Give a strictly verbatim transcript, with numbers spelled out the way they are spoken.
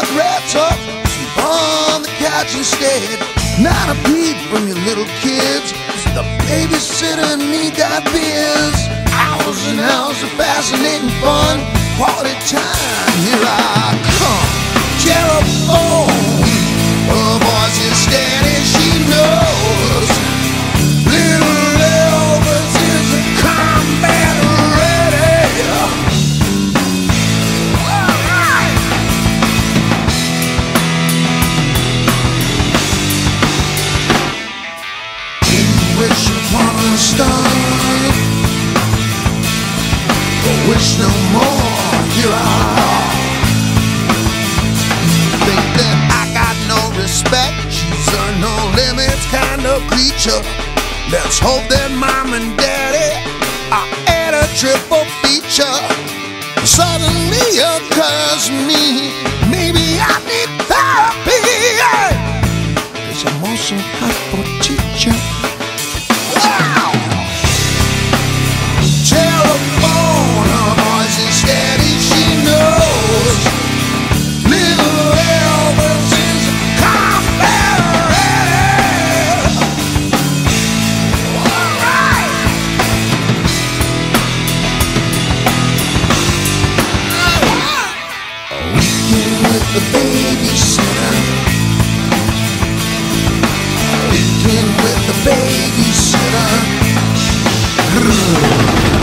I'd rather sleep on the couch instead. Not a peep from your little kids, the babysitter need that biz. Hours and hours of fascinating fun, quality time, here I come. Jeroboam, her voice is steady, she knows. Little Elvis is a combat ready. All right. Wish upon a star, but wish no more. Here I are. You think that I got no respect? She's a no limits kind of creature. Let's hope that mom and daddy are at a triple feature. Suddenly occurs to me, maybe I need therapy. Cause I'm also hot for teacher. The babysitter, weekend with the babysitter.